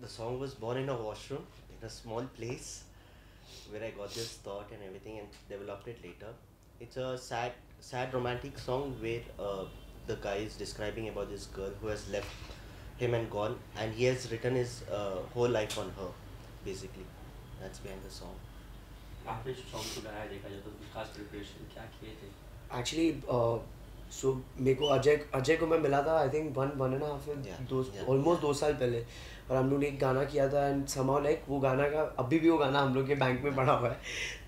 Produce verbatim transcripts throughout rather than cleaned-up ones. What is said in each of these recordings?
the song was born in a washroom in a small place where I got this thought and everything and developed it later. It's a sad, sad romantic song where uh, the guy is describing about this girl who has left him and gone, and he has written his uh, whole life on her, basically. That's behind the song. Actually, uh, so meko Ajay Ajay ko main mila tha, I think one one and a half yeah, dos, yeah, almost yeah. दो साल पहले और हम लोग ने एक गाना किया था and somehow like वो गाना का अभी भी वो गाना हम लोग के बैंक में पड़ा हुआ है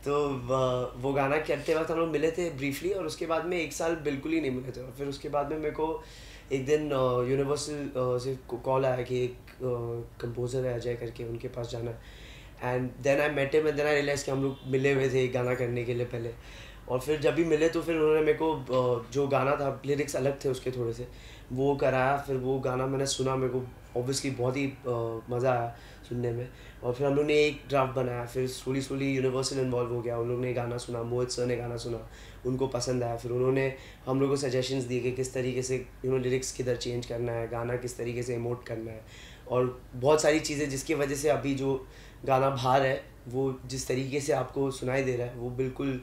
तो uh, वो गाना करते वक्त हम लोग मिले थे briefly और उसके बाद में एक साल बिल्कुल ही नहीं मिले थे और फिर उसके बाद में मेरे को एक दिन यूनिवर्सल uh, uh, से कॉल आया कि एक कंपोजर uh, है अजय करके उनके पास जाना है and then I met him and then I realized कि हम लोग मिले हुए थे एक गाना करने के लिए पहले और फिर जब भी मिले तो फिर उन्होंने मेरे को जो गाना था लिरिक्स अलग थे उसके थोड़े से वो कराया फिर वो गाना मैंने सुना मेरे को ऑब्वियसली बहुत ही मज़ा आया सुनने में और फिर हम लोग ने एक ड्राफ्ट बनाया फिर स्लोली स्लोली यूनिवर्सल इन्वॉल्व हो गया उन लोग ने गाना सुना मोहित सर ने गाना सुना उनको पसंद आया फिर उन्होंने हम लोग को सजेशंस दिए कि किस तरीके से यू नो लिरिक्स किधर चेंज करना है गाना किस तरीके से इमोट करना है और बहुत सारी चीज़ें जिसकी वजह से अभी जो गाना बाहर है वो जिस तरीके से आपको सुनाई दे रहा है वो बिल्कुल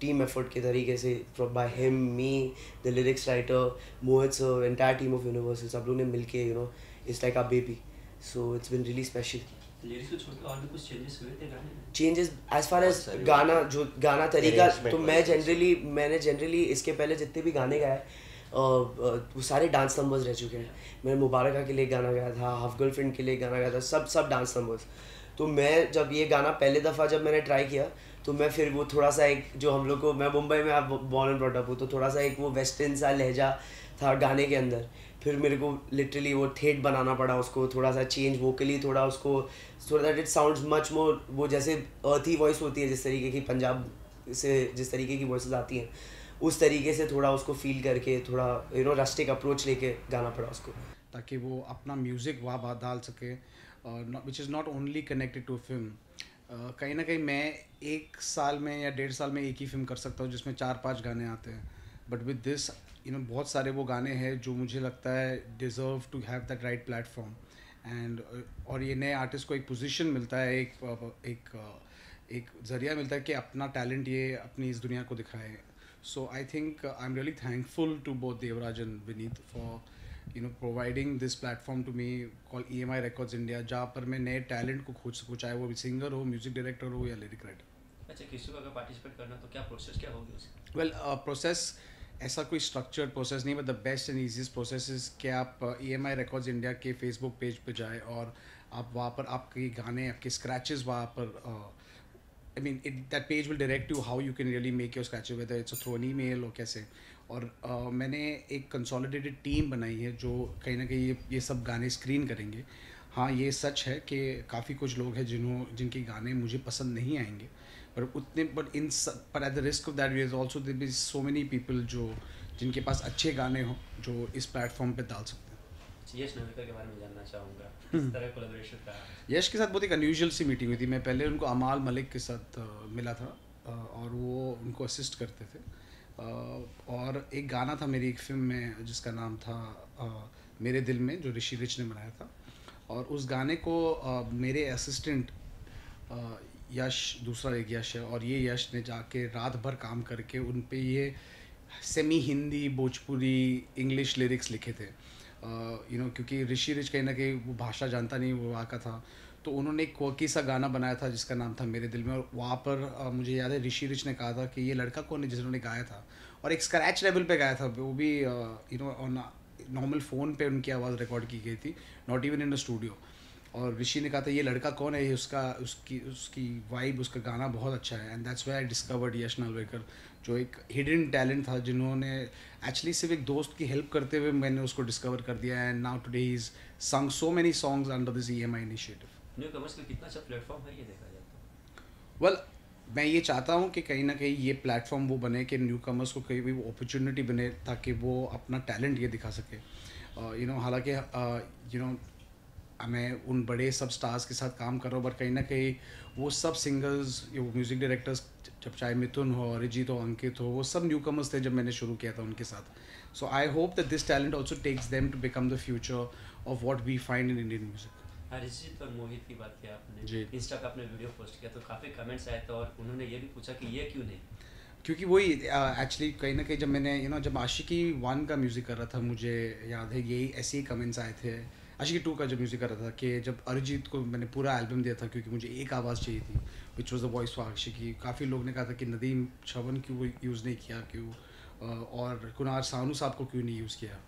टीम एफर्ट के तरीके से by him, me, the lyrics writer, Mohit sir, entire team of Universal सब लोग ने मिलके you know it's like our baby, so it's been really special. Lyrics को छोड़कर और भी कुछ changes हुए थे गाने में? Changes as far as गाना जो गाना तरीका तो मैं generally मैंने generally इसके पहले जितने भी गाने गाए वो सारे डांस नंबर्स रह चुके हैं मैंने मुबारका के लिए गाना गाया था हाफ गर्लफ्रेंड के लिए गाना गाया था सब सब डांस नंबर्स तो मैं जब ये गाना पहले दफ़ा जब मैंने ट्राई किया तो मैं फिर वो थोड़ा सा एक जो हम लोग को मैं मुंबई में आप बॉर्न एंड ब्रॉट अप हूँ तो थोड़ा सा एक वो वेस्टर्न सा लहजा था गाने के अंदर फिर मेरे को लिटरली वो ठेठ बनाना पड़ा उसको थोड़ा सा चेंज वोकली थोड़ा उसको so that it sounds much more वो जैसे अर्थी वॉइस होती है जिस तरीके की पंजाब से जिस तरीके की वॉइस आती हैं उस तरीके से थोड़ा उसको फील करके थोड़ा यू नो रस्टिक अप्रोच लेके गाना पड़ा उसको ताकि वो अपना म्यूज़िक वहाँ डाल सके which is not only connected to film कहीं ना कहीं मैं एक साल में या डेढ़ साल में एक ही फिल्म कर सकता हूँ जिसमें चार पांच गाने आते हैं but with this you know बहुत सारे वो गाने हैं जो मुझे लगता है deserve to have that right platform and और ये नए आर्टिस्ट को एक पोजीशन मिलता है एक एक एक ज़रिया मिलता है कि अपना टैलेंट ये अपनी इस दुनिया को दिखाए so I think I am really thankful to both Devraj and Vineet for you know providing this platform to me call E M I records India जहाँ पर मैं नए टैलेंट को खोज सकूँ चाहे वो सिंगर हो म्यूजिक डायरेक्टर हो या लिरिक राइटर अच्छा किसी को अगर पार्टिसिपेट करना तो क्या प्रोसेस क्या होगी उसकी वेल प्रोसेस ऐसा कोई स्ट्रक्चर्ड प्रोसेस नहीं but the best and easiest process is कि आप E M I records India के फेसबुक पेज पर जाए और आप वहाँ पर आपके गाने आपके स्क्रैचेज वहाँ पर I mean it that page will direct you how you can really make your scratches whether it's through an email और कैसे और uh, मैंने एक कंसोलिडेटेड टीम बनाई है जो कहीं ना कहीं ये ये सब गाने स्क्रीन करेंगे हाँ ये सच है कि काफ़ी कुछ लोग हैं जिन्हों जिनके गाने मुझे पसंद नहीं आएंगे पर उतने बट इन सब पर at the risk of that we is also there is so many people जो जिनके पास अच्छे गाने हों जो इस प्लेटफॉर्म पे डाल सकते हैं यश नरवेकर के बारे में जानना चाहूँगा किस तरह कोलैबोरेशन था यश के साथ बहुत एक अनयूजुअल सी मीटिंग हुई थी मैं पहले उनको अमाल मलिक के साथ मिला था और वो उनको असिस्ट करते थे Uh, और एक गाना था मेरी एक फिल्म में जिसका नाम था uh, मेरे दिल में जो ऋषि रिच ने बनाया था और उस गाने को uh, मेरे असिस्टेंट uh, यश दूसरा एक यश है और ये यश ने जाके रात भर काम करके उन पे ये semi Hindi Bhojpuri English lyrics लिखे थे यू नो क्योंकि ऋषि रिच कहीं ना कहीं वो भाषा जानता नहीं वो वहाँ का था तो उन्होंने एक क्वकी सा गाना बनाया था जिसका नाम था मेरे दिल में और वहाँ पर आ, मुझे याद है ऋषि रिच ने कहा था कि ये लड़का कौन है जिन्होंने गाया था और एक स्क्रैच लेवल पे गाया था वो भी you know on normal phone पे उनकी आवाज़ रिकॉर्ड की गई थी not even in a studio और ऋषि ने कहा था ये लड़का कौन है ये उसका उसकी उसकी वाइब उसका गाना बहुत अच्छा है and that's why I discovered Yash Narvekar जो एक हिडन टैलेंट था जिन्होंने एक्चुअली सिर्फ एक दोस्त की हेल्प करते हुए मैंने उसको डिस्कवर कर दिया and now today he is sung so many songs under this E M I initiative newcomers का कितना अच्छा प्लेटफॉर्म है ये देखा जाए तो वेल मैं ये चाहता हूँ कि कहीं ना कहीं ये प्लेटफॉर्म वो बने कि न्यू कमर्स को कहीं भी वो अपॉर्चुनिटी बने ताकि वो अपना टैलेंट ये दिखा सके यू नो हालांकि यू नो मैं उन बड़े सब स्टार्स के साथ काम कर रहा हूँ बट कहीं ना कहीं वो सब सिंगर्स वो म्यूज़िक डायरेक्टर्स जब चाहे मिथुन हो अरिजीत हो अंकित हो वो सब न्यू कमर्स थे जब मैंने शुरू किया था उनके साथ so I hope that this talent also takes them to become the future of what we find in Indian music Harijeet और मोहित की बात किया आपने, इंस्टा का आपने वीडियो पोस्ट किया तो काफ़ी कमेंट्स आए थे और उन्होंने ये भी पूछा कि ये क्यों नहीं? क्योंकि वही एक्चुअली कहीं ना कहीं जब मैंने यू नो जब आशिकी वन का म्यूज़िक कर रहा था, मुझे याद है यही ऐसे ही कमेंट्स आए थे आशिकी टू का जब म्यूज़िक कर रहा था, कि जब अरिजीत को मैंने पूरा एल्बम दिया था क्योंकि मुझे एक आवाज़ चाहिए थी which was the voice of Aashiqui. काफ़ी लोग ने कहा था कि नदीम श्रवण क्यों यूज़ नहीं किया, क्यों, और कुमार सानू साहब को क्यों नहीं यूज़ किया।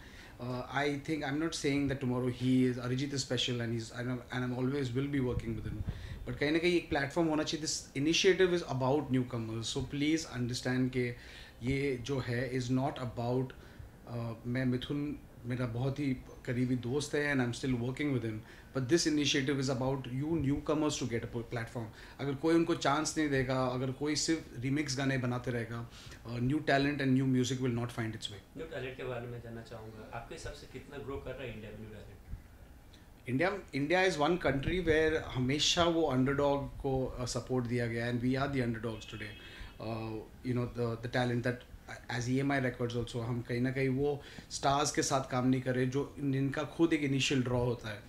Uh, I think I'm not saying that tomorrow he is Arijit is special and he's and I'm, and I'm always will be working with him, but कहीं ना कहीं एक platform होना चाहिए. This initiative is about newcomers, so please understand कि ये जो है is not about uh, मैं मिथुन मेरा बहुत ही करीबी दोस्त है and I'm still working with him, but this initiative is about you newcomers to get a platform. अगर कोई उनको chance नहीं देगा, अगर कोई सिर्फ remix गाने बनाते रहेगा, uh, new talent and new music will not find its way. New talent के बारे में जानना चाहूँगा, आपके हिसाब से कितना grow कर रहा है India new talent? India India is one country where हमेशा वो underdog को support दिया गया and we are the underdogs today. Uh, you know the the talent that as E M I records also, हम कहीं ना कहीं वो स्टार्स के साथ काम नहीं करें जो इनका खुद एक इनिशियल ड्रॉ होता है.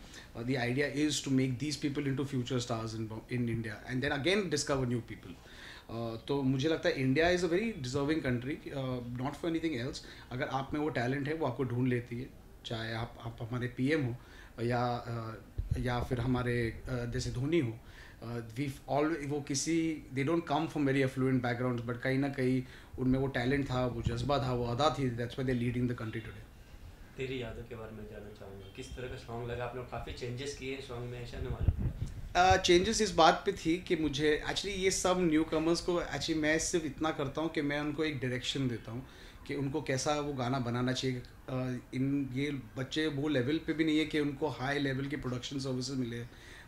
The idea is to make these people into future stars in in India and then again discover new people. तो मुझे लगता है India is a very deserving country, not for anything else. अगर आप में वो टैलेंट है वो आपको ढूंढ लेती है, चाहे आप आप हमारे पी एम हो या या फिर हमारे जैसे धोनी हो. वी ऑल वो किसी they don't come from very affluent background, but कहीं ना कहीं उनमें वो टैलेंट था, वो जज्बा था, वो अदा थी. That's why they leading the country today. तेरी यादों के बारे में जानना चाहूँगा, किस तरह का सॉन्ग लगा? आपने काफ़ी चेंजेस किए हैं सॉन्ग में, ऐसा नहीं? चेंजेस इस बात पे थी कि मुझे एक्चुअली ये सब न्यू कमर्स को एक्चुअली मैं सिर्फ इतना करता हूँ कि मैं उनको एक डायरेक्शन देता हूँ कि उनको कैसा वो गाना बनाना चाहिए. इन ये बच्चे वो लेवल पे भी नहीं है कि उनको हाई लेवल की प्रोडक्शन सर्विसेज मिले.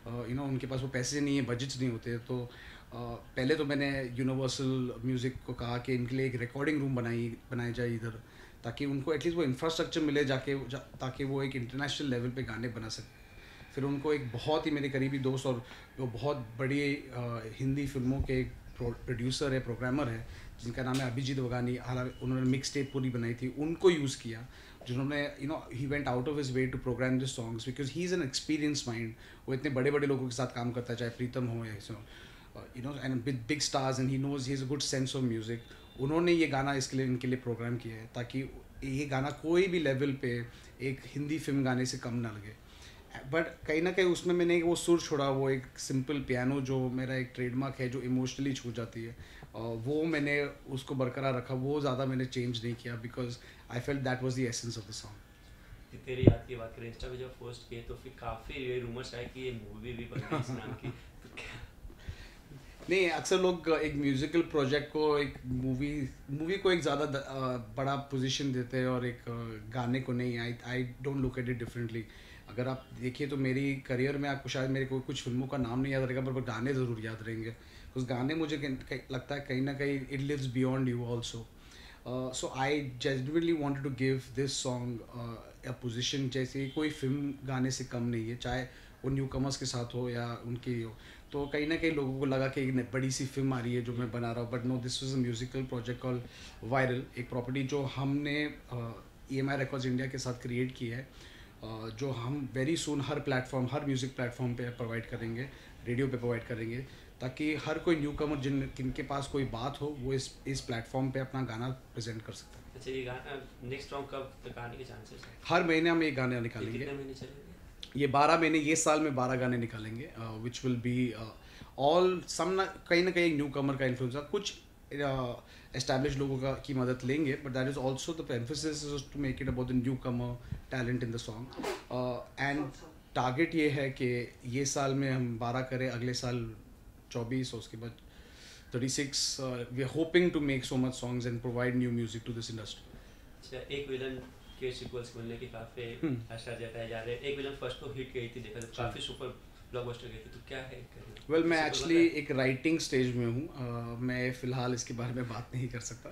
यू नो उनके पास वो पैसे नहीं है, बजट्स नहीं होते. तो पहले तो मैंने यूनिवर्सल म्यूज़िक को कहा कि इनके लिए एक रिकॉर्डिंग रूम बनाई बनाया जाए इधर, ताकि उनको एटलीस्ट वो इंफ्रास्ट्रक्चर मिले जाके ताकि वो एक इंटरनेशनल लेवल पे गाने बना सकें. फिर उनको एक बहुत ही मेरे करीबी दोस्त और वो बहुत बड़ी हिंदी फिल्मों के एक प्रोड्यूसर है, प्रोग्रामर है, जिनका नाम है अभिजीत वघानी. हालांकि उन्होंने मिक्स टेप पूरी बनाई थी, उनको यूज़ किया, जिन्होंने you know he went out of his way to program this songs because he is an experience mind. वो इतने बड़े बड़े लोगों के साथ काम करता है, चाहे प्रीतम हो या you know and big big stars, and he knows he is a good sense of music. उन्होंने ये गाना इसके लिए इनके लिए प्रोग्राम किया है ताकि ये गाना कोई भी लेवल पे एक हिंदी फिल्म गाने से कम ना लगे. बट कहीं ना कहीं उसमें मैंने वो सुर छोड़ा, वो एक सिंपल पियानो जो मेरा एक ट्रेडमार्क है, जो इमोशनली छू जाती है, वो मैंने उसको बरकरार रखा. वो ज़्यादा मैंने चेंज नहीं किया because I felt that was the essence of the song. तेरी याद की बात करें, इंस्टा पे जब पोस्ट किए तो फिर काफ़ी रूमर्स आए कि ये मूवी भी बन रही इस नाम की. नहीं, अक्सर लोग एक म्यूज़िकल प्रोजेक्ट को एक मूवी मूवी को एक ज़्यादा बड़ा पोजीशन देते हैं और एक गाने को नहीं. I I don't look at it differently. अगर आप देखिए तो मेरी करियर में आपको शायद मेरे को कुछ फिल्मों का नाम नहीं याद रहेगा, पर गाने ज़रूर याद रहेंगे. उस गाने मुझे लगता है कहीं ना कहीं it lives beyond you also. So I genuinely wanted to give this song a position जैसे कोई फिल्म गाने से कम नहीं है, चाहे वो न्यू कमर्स के साथ हो या उनकी हो. तो कहीं ना कहीं लोगों को लगा कि एक बड़ी सी फिल्म आ रही है जो मैं बना रहा हूँ, but no, this was a musical project called viral, एक प्रॉपर्टी जो हमने E M I records India के साथ क्रिएट की है, uh, जो हम वेरी सून हर प्लेटफॉर्म हर म्यूज़िक प्लेटफॉर्म पर प्रोवाइड करेंगे, रेडियो पर प्रोवाइड करेंगे, ताकि हर कोई न्यू कमर जिन जिनके पास कोई बात हो वो इस इस प्लेटफॉर्म पे अपना गाना प्रेजेंट कर सकता है. अच्छा, ये गाना नेक्स्ट सॉन्ग कब तक आने के चांसेस हैं? हर महीने हम एक गाना निकालेंगे. कितने महीने चलेंगे ये? बारह महीने. ये साल में बारह गाने निकालेंगे, which will be all some कहीं ना कहीं न्यू कमर का इन्फ्लुएंस. कुछ एस्टैब्लिश uh, लोगों का की मदद लेंगे, but that is also the emphasis to make it about the newcomer talent in the song. And target ये है कि ये साल में हम बारह करें, अगले साल चौबीस, उसके बाद thirty six. We are hoping to make so much songs and provide new music to this industry. अच्छा, एक विलन के सीक्वल्स मिलने की काफ़ी आशा जताई जा रही है. एक विलन फर्स्ट तो हिट गई थी, देखा तो काफ़ी सुपर ब्लॉकबस्टर गई थी, तो क्या है? वेल, मैं एक्चुअली एक राइटिंग स्टेज में हूँ, मैं फ़िलहाल इसके बारे में बात नहीं कर सकता,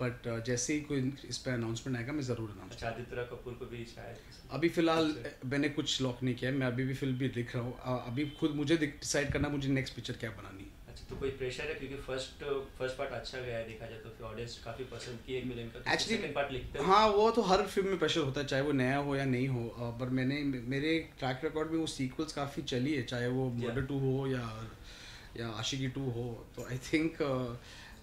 बट जैसे ही कोई इस पर अनाउंसमेंट आएगा मैं ज़रूर अनाउंस. आदित्य कपूर को भी शायद अभी फ़िलहाल मैंने कुछ लॉक नहीं किया है, मैं अभी भी फिल्म भी लिख रहा हूँ. अभी खुद मुझे डिसाइड करना मुझे नेक्स्ट पिक्चर क्या बनानी है. तो कोई प्रेशर है क्योंकि फर्स्ट फर्स्ट पार्ट अच्छा गया है देखा जाए तो फिर ऑडियंस काफी पसंद की एक मिलियन का एक्चुअली सेकंड पार्ट लिखते हैं। हाँ वो तो हर फिल्म में प्रेशर होता है चाहे वो नया हो या नहीं हो पर मैंने मेरे ट्रैक रिकॉर्ड में वो सीक्वल्स काफ़ी चली है चाहे वो मर्डर टू हो या या आशिकी टू हो तो आई थिंक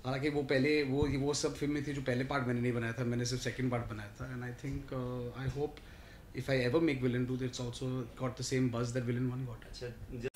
हालांकि वो पहले वो वो सब फिल्में थी जो पहले पार्ट मैंने नहीं बनाया था मैंने सिर्फ सेकेंड पार्ट बनाया था and I think I hope if I ever make Villain two, it's also got the same buzz that Villain one got.